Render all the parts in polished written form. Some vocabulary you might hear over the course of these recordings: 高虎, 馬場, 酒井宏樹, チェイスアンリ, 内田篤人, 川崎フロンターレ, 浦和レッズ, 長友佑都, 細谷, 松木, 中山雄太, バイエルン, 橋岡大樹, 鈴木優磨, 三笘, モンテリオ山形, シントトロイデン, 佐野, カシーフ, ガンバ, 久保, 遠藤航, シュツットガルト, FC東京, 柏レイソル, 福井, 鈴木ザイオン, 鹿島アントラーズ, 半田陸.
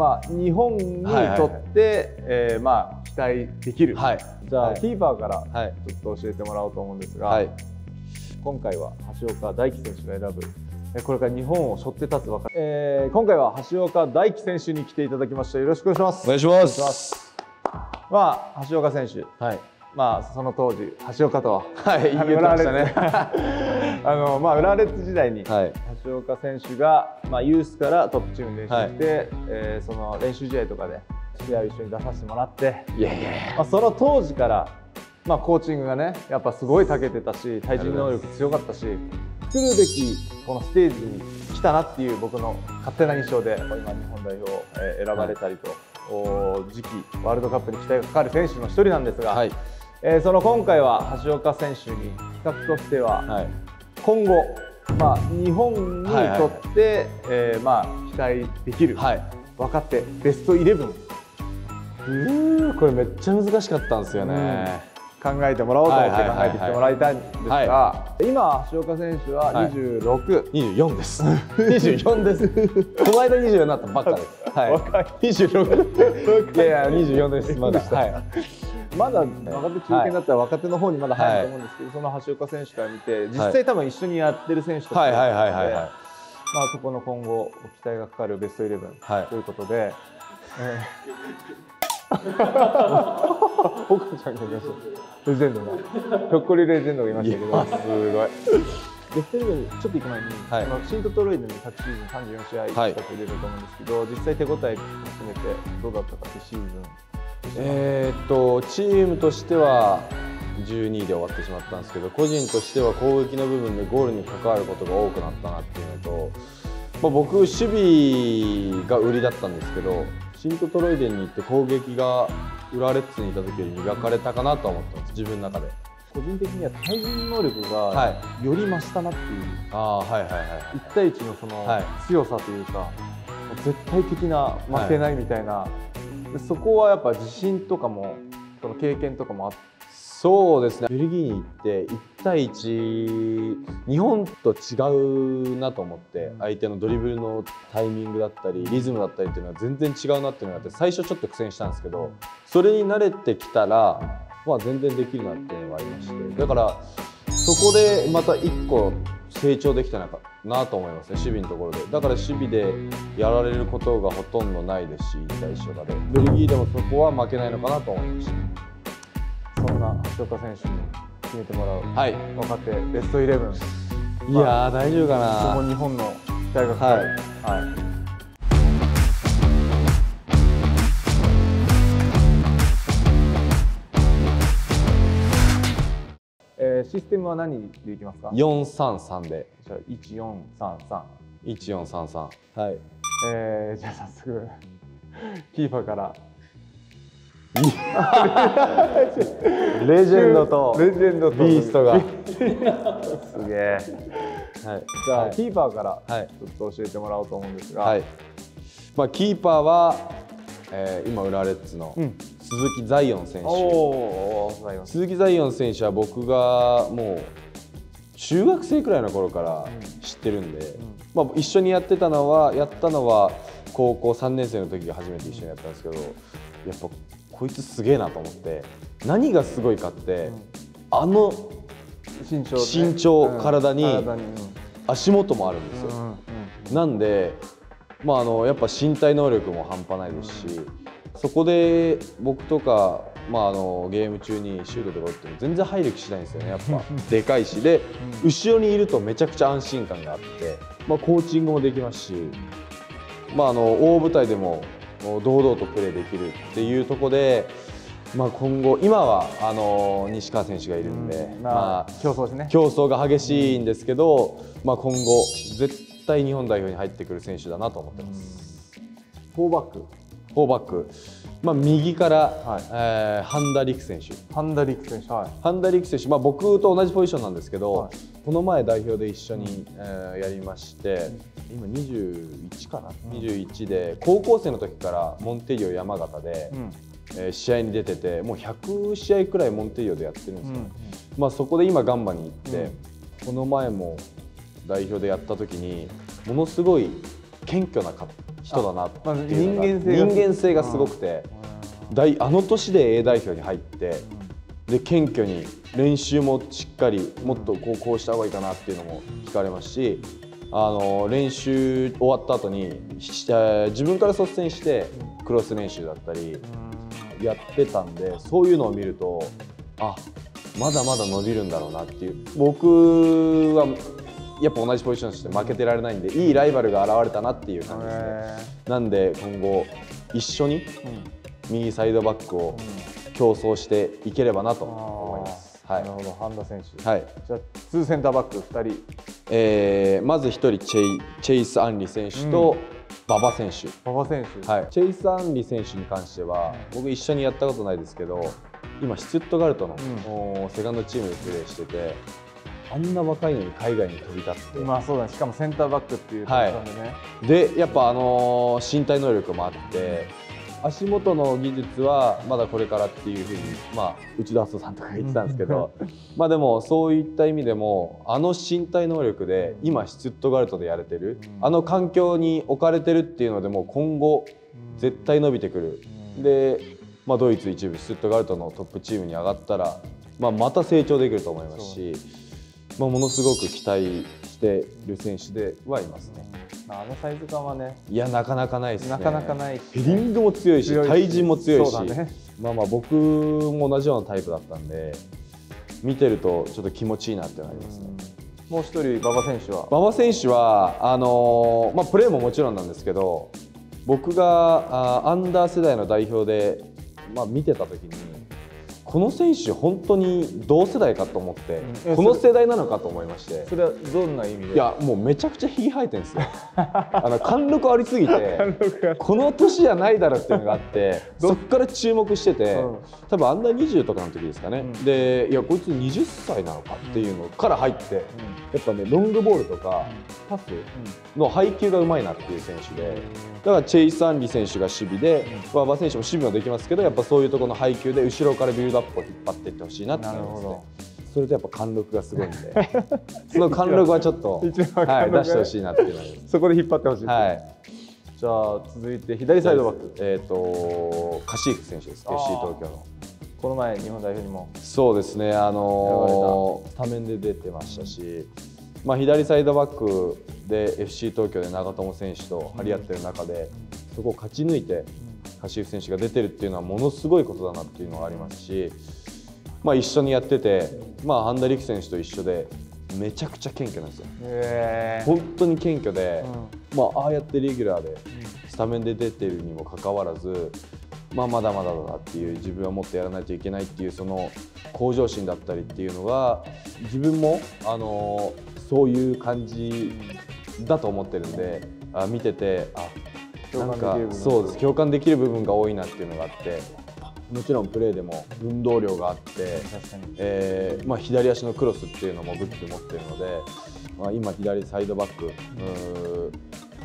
まあ、日本にとってまあ期待できる、はい、じゃあ、はい、キーパーからちょっと教えてもらおうと思うんですが、はい、今回は橋岡大樹選手が選ぶこれから日本を背負って立つ若い、今回は橋岡大樹選手に来ていただきまして、よろしくお願いします。お願いします。まあ、橋岡選手、はい、まあ、その当時橋岡とは、はい、浦和レッズ、まあ、浦和レッズ時代に橋岡選手が、まあ、ユースからトップチームに練習して、はい、その練習試合とかで試合を一緒に出させてもらって、まあ、その当時から、まあ、コーチングがね、やっぱすごい長けてたし、対人能力強かったし、来るべきこのステージに来たなっていう僕の勝手な印象で、今日本代表を選ばれたりと、はい、次期ワールドカップに期待がかかる選手の一人なんですが。はい、その今回は橋岡選手に企画としては、はい、今後、まあ、日本にとって期待できる、はい、若手ベスト11、これめっちゃ難しかったんですよね、考えてもらおうと思って考えてきてもらいたいんですが、はい、今、橋岡選手は26、24です24ですこの間24になったばっかです。若い、26、いやいや24ですまだ、はい、まだ若手中堅だったら若手の方にまだ入ると思うんですけど、その橋岡選手から見て、実際多分一緒にやってる選手とかいるので、まあ、そこの今後期待がかかるベスト11ということで、岡ちゃんがいました。レジェンドが、ひょっこりレジェンドがいましたけど、すごいベスト11にちょっと行く前に、シントトロイデンに昨シーズン34試合近く出ると思うんですけど、実際手応えも含めてどうだったかってシーズン。チームとしては12位で終わってしまったんですけど、個人としては攻撃の部分でゴールに関わることが多くなったなっていうのと、まあ、僕、守備が売りだったんですけど、シントトロイデンに行って攻撃が浦和レッズにいた時より磨かれたかなと思ってます、自分の中で。個人的には対人能力がより増したなっていう、1対1のその強さというか、はい、絶対的な負けないみたいな。はい、そこはやっぱ自信とかもその経験とかもあって。そうですね、ベルギーに行って1対1、日本と違うなと思って、相手のドリブルのタイミングだったりリズムだったりっていうのは全然違うなっていうのがあって、最初ちょっと苦戦したんですけど、それに慣れてきたら、まあ、全然できるなっていうのがありまして、だからそこでまた1個成長できたのかなと思いますね、守備のところで。だから守備でやられることがほとんどないですし、1対1とかでベルギーでもそこは負けないのかなと思いました。そんな橋岡選手に決めてもらう、はい、若手ベスト11、いやー、まあ、大丈夫かな。そこ日本の期待がかかる、はい、はい、システムは何でいきますか。433で。じゃあ1433。はい。じゃあ早速キーパーから。レジェンドとビーストが。すげえ。はい。じゃあキーパーからちょっと教えてもらおうと思うんですが。はい。まあキーパーは今浦和レッズの。鈴木ザイオン選手、鈴木ザイオン選手は僕がもう中学生くらいの頃から知ってるんで、まあ、一緒にやったのは高校3年生の時が初めて一緒にやったんですけど、やっぱこいつすげえなと思って、何がすごいかって、あの身長、体に足元もあるんですよ。なんで、まあ、やっぱ身体能力も半端ないですし。そこで僕とか、まあ、ゲーム中にシュートとか打っても全然入る気しないんですよね、やっぱでかいし、で後ろにいるとめちゃくちゃ安心感があって、まあ、コーチングもできますし、まあ、大舞台でも堂々とプレーできるっていうところで、まあ、今は西川選手がいるんで、まあ、競争が激しいんですけど、まあ、今後、絶対日本代表に入ってくる選手だなと思ってます。4バック4バック、まあ、右から、はい、半田陸選手、僕と同じポジションなんですけど、はい、この前、代表で一緒に、やりまして、今、21かな、21で、高校生の時からモンテリオ山形で、試合に出てて、もう100試合くらいモンテリオでやってるんですよね、そこで今、ガンバに行って、この前も代表でやった時に、ものすごい謙虚な人だなっていうのが人間性がすごくて、あの年で A 代表に入ってで謙虚に練習もしっかりもっとこうした方がいいかなっていうのも聞かれますし、練習終わった後に自分から率先してクロス練習だったりやってたんで、そういうのを見るとあまだまだ伸びるんだろうなっていう。僕はやっぱ同じポジションとして負けてられないんで、いいライバルが現れたなっていう感じですね。なんで今後一緒に右サイドバックを競争していければなと思います。なるほど、半田選手。はい。じゃあ2センターバック2人。まず1人チェイスアンリ選手と馬場選手。馬場選手。はい。チェイスアンリ選手に関しては僕一緒にやったことないですけど、今シュツットガルトのセカンドチームでプレーしてて。あんな若いのに海外に飛び立って、まあそうだね、しかもセンターバックっていうところなんでね、はい、でやっぱ身体能力もあって足元の技術はまだこれからっていうふうに、まあ、内田篤人さんとか言ってたんですけどまあでもそういった意味でもあの身体能力で今シュツットガルトでやれてる、あの環境に置かれてるっていうのでもう今後絶対伸びてくる。で、まあ、ドイツ1部シュツットガルトのトップチームに上がったら、まあ、また成長できると思いますし。まあものすごく期待してる選手ではいますね。あのサイズ感はね、いやなかなかないですね。なかなかないし、ヘディングも強いし、対人も強いし、まあまあ僕も同じようなタイプだったんで、見てるとちょっと気持ちいいなってなりますね。もう一人馬場選手は。馬場選手はまあプレーももちろんなんですけど、僕がアンダー世代の代表でまあ見てた時に。この選手、本当に同世代かと思って、この世代なのかと思いまして、それはどんな意味で？いや、もうめちゃくちゃひげ生えてるんですよ、貫禄ありすぎて、この年じゃないだろっていうのがあって、そこから注目してて、多分アンダー20とかの時ですかね、で、いや、こいつ20歳なのかっていうのから入って、やっぱね、ロングボールとか、パスの配球がうまいなっていう選手で、だからチェイス・アンリ選手が守備で、馬場選手も守備もできますけど、やっぱそういうところの配球で、後ろからビルドアップ引っ張っていってほしいなって思いますね。それとやっぱ貫禄がすごいんでその貫禄はちょっと、はい、出してほしいなっていうのでそこで引っ張ってほしい、はい、じゃあ続いて左サイドバック、カシーフ選手です。 FC 東京のこの前日本代表にもそうですね、スタメンで出てましたし、まあ、左サイドバックで FC 東京で長友選手と張り合ってる中で、うん、そこを勝ち抜いてカシーフ選手が出てるっていうのはものすごいことだなっていうのがありますし、まあ、一緒にやってて、まあ、半田陸選手と一緒でめちゃくちゃ謙虚なんですよ、本当に謙虚で、うん、まあ、ああやってレギュラーでスタメンで出てるにもかかわらず、まあ、まだまだだなっていう、自分はもっとやらないといけないっていうその向上心だったりっていうのが自分も、そういう感じだと思ってるんで、見ててなんかそうです、共感できる部分が多いなっていうのがあって、もちろんプレーでも運動量があって、まあ左足のクロスっていうのも武器で持ってるので、まあ、今、左サイドバック、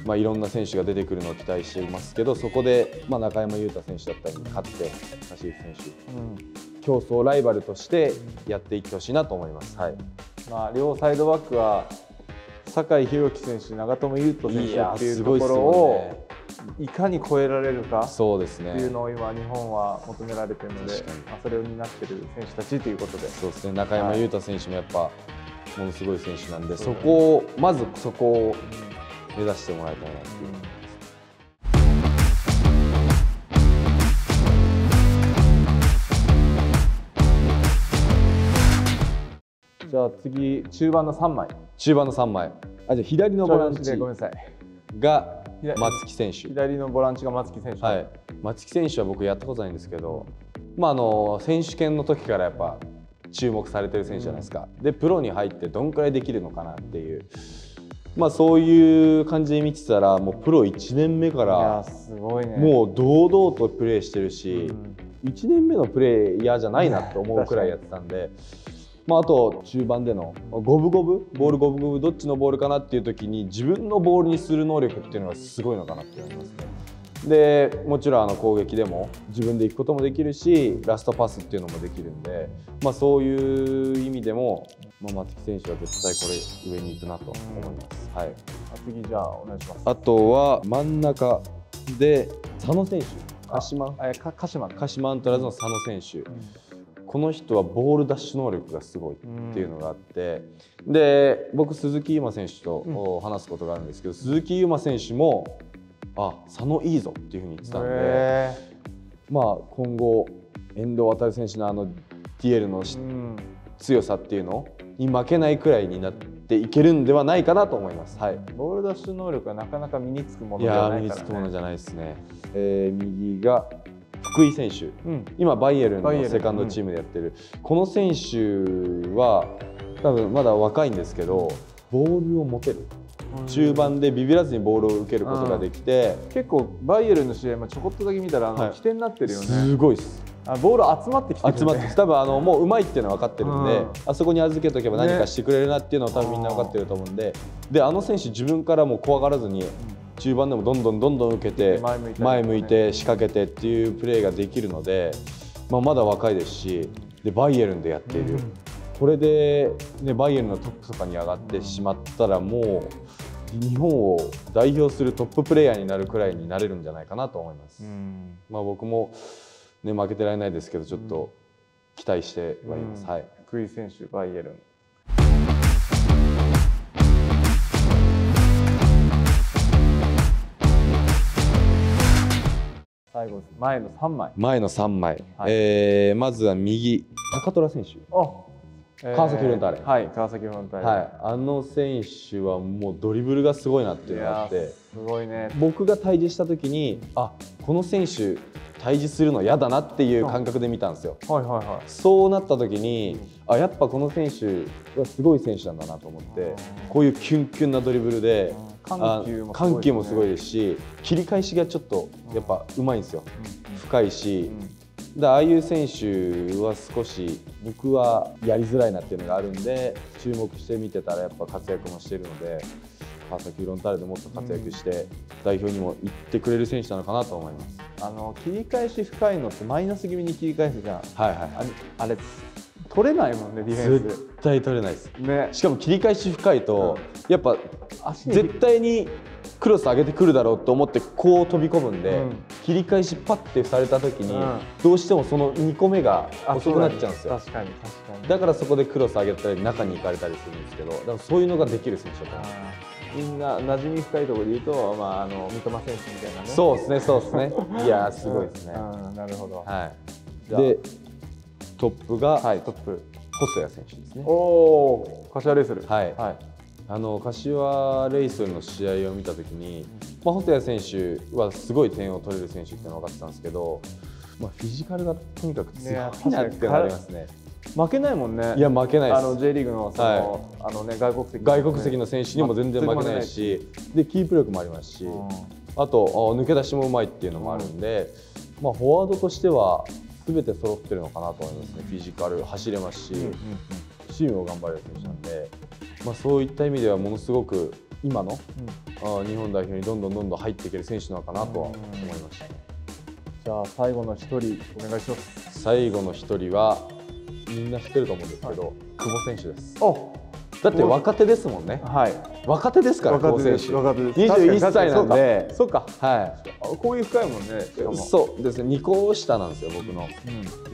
まあ、いろんな選手が出てくるのを期待していますけど、そこで、まあ、中山雄太選手だったり勝って、カシーフ選手、競争ライバルとしてやっていってほしいなと思います。はい、まあ両サイドバックは酒井宏樹選手、長友佑都選手っていうところをいかに超えられるかっていうのを今、日本は求められているので、それを担っている選手たちということで、そうですね、中山雄太選手もやっぱものすごい選手なんで、そこをまずそこを目指してもらいたいなという。じゃあ次、中盤の3枚。中盤の3枚。じゃあ左のボランチが松木選手、左のボランチが松木選手、はい、松木選手は僕やったことないんですけど、まあ、選手権の時からやっぱ注目されてる選手じゃないですか、でプロに入ってどんくらいできるのかなっていう、まあ、そういう感じで見てたらもうプロ1年目からもう堂々とプレーしてるし、1年目のプレー嫌じゃないなと思うくらいやってたんで。まあ、あと中盤でのボール五分五分どっちのボールかなっていう時に自分のボールにする能力っていうのがすごいのかなって思いますね。でもちろん攻撃でも自分で行くこともできるし、ラストパスっていうのもできるんで、そういう意味でも、松木選手は絶対これ上に行くなと思います。はい、次じゃあお願いします。あとは真ん中で佐野選手、鹿島アントラーズの佐野選手、この人はボールダッシュ能力がすごいっていうのがあって、で僕、鈴木優磨選手と話すことがあるんですけど、鈴木優磨選手も佐野いいぞっていうふうに言ってたんで、今後、遠藤航選手のディエルの強さっていうのに負けないくらいになっていけるんではないかなと思います。はい、ボールダッシュ能力はなかなか身につくものではないからね。いや、身につくものじゃないですね。右が福井選手、今、バイエルンのセカンドチームでやってる、この選手は多分まだ若いんですけど、ボールを持てる。中盤でビビらずにボールを受けることができて、結構、バイエルンの試合もちょこっとだけ見たら、起点になってるよね。すごいです。ボール集まってきてる、ね、集まって多分もううまいっていうのは分かってるんで、あそこに預けとけば何かしてくれるなっていうのは多分みんな分かってると思うんで、で選手、自分からも怖がらずに、中盤でもどんどん受けて、前向いて、仕掛けてっていうプレーができるので、まだ若いですし、でバイエルンでやっている。これで、バイエルンのトップとかに上がってしまったら、もう日本を代表するトッププレーヤーになるくらいになれるんじゃないかなと思います。僕も、負けてられないですけど、ちょっと期待してはいます。はい、福井選手、バイエルン。最後、前の3枚。前の3枚。まずは右、高虎選手。川崎フロンターレ、はい、川崎フロンターレ、はい、選手はもうドリブルがすごいなっていうのがあって、すごいね。僕が対峙した時に、この選手対峙するの嫌だなっていう感覚で見たんですよ。そうなった時に、やっぱこの選手はすごい選手なんだなと思って、こういうキュンキュンなドリブルで緩急もすごいですし、切り返しがちょっとやっぱうまいんですよ。深いし、ああいう選手は少し僕はやりづらいなっていうのがあるんで、注目して見てたらやっぱ活躍もしてるので、川崎フロンターレでもっと活躍して代表にも行ってくれる選手なのかなと思います。切り返し深いのってマイナス気味に切り返すじゃん。あれ取れないもんね、ディフェンス。絶対取れないです。ね。しかも切り返し深いと、やっぱ絶対にクロス上げてくるだろうと思ってこう飛び込むんで、切り返しパッてされた時にどうしてもその2個目が遅くなっちゃうんですよ。だからそこでクロス上げたり中に行かれたりするんですけど、だからそういうのができる選手だと思います。みんな馴染み深いところで言うと、三笘選手みたいなね。そうですね、そうですね。いやー、すごいですね。なるほど。はい。で、トップが細谷選手ですね。おお、柏レイソル。はい。はい。柏レイソルの試合を見たときに、細谷選手はすごい点を取れる選手っていうのは分かってたんですけど、フィジカルがとにかく強いなってなりますね。負けないもんね。いや、負けないです。J リーグの外国籍の選手にも全然負けないし、でキープ力もありますし、あと抜け出しもうまいっていうのもあるんで、フォワードとしては全て揃ってるのかなと思いますね。フィジカル、走れますし、チームを頑張れる選手なんで。そういった意味ではものすごく今の日本代表にどんどん入っていける選手なのかなとは思いました。じゃあ最後の1人お願いします。最後の1人はみんな知ってると思うんですけど、久保選手です。だって若手ですもんね。若手ですから、久保選手。21歳なんで。そうか。こういう深いもんね。そうですね。2個下なんですよ、僕の。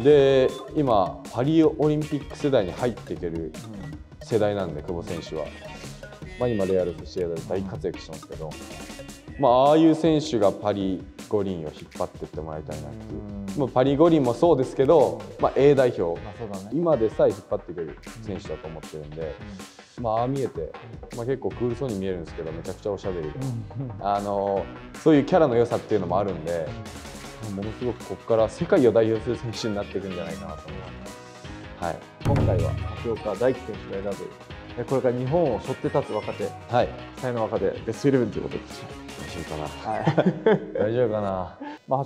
で、今パリオリンピック世代に入っていける世代なんで、久保選手は、今、レアルと試合で大活躍してますけど、ああいう選手がパリ五輪を引っ張っていってもらいたいなっていう、パリ五輪もそうですけど、A 代表、今でさえ引っ張ってくる選手だと思ってるんで、ああ見えて、結構クールそうに見えるんですけど、めちゃくちゃおしゃべりで、そういうキャラの良さっていうのもあるんで、ものすごくここから世界を代表する選手になっていくんじゃないかなと思います。はい、今回は橋岡大樹選手が選ぶ、これから日本を背負って立つ若手、才能若手、ベスト11ということで、大丈夫かな、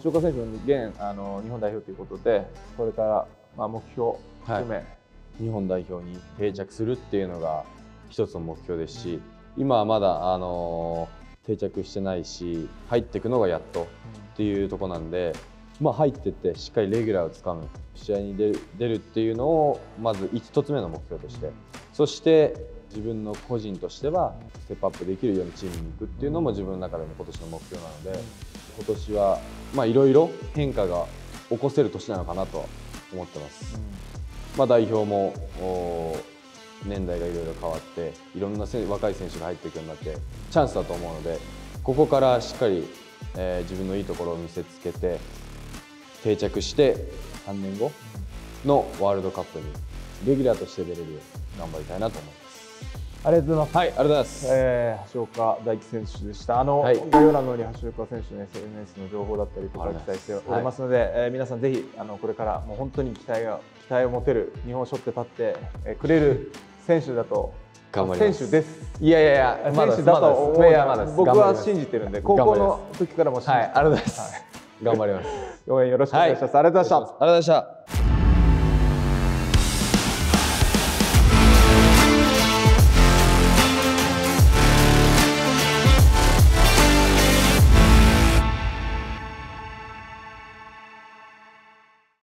橋岡選手も現日本代表ということで、これから目標を含め、日本代表に定着するっていうのが一つの目標ですし、今はまだ定着してないし、入っていくのがやっとっていうとこなんで、まあ、入っていってしっかりレギュラーをつかむ、試合に出るっていうのをまず1つ目の目標として、そして自分の個人としてはステップアップできるようにチームに行くっていうのも自分の中での今年の目標なので、今年はまあいろいろ変化が起こせる年なのかなと思ってます。まあ、代表も年代がいろいろ変わって、いろんな若い選手が入っていくようになってチャンスだと思うので、ここからしっかり自分のいいところを見せつけて定着して、3年後のワールドカップにレギュラーとして出れるように頑張りたいなと思います。ありがとうございます。はい、ありがとうございます。橋岡大樹選手でした。概要欄のように橋岡選手の SNS の情報だったりとか期待しておりますので、皆さんぜひこれからもう本当に期待を持てる、日本を背負って立って、くれる選手だと選手です。いやいやいや、選手だと思う。僕は信じてるんで、高校の時からも信じてる。はい、ありがとうございます。頑張ります。応援よろしくお願いします。ありがとうございました。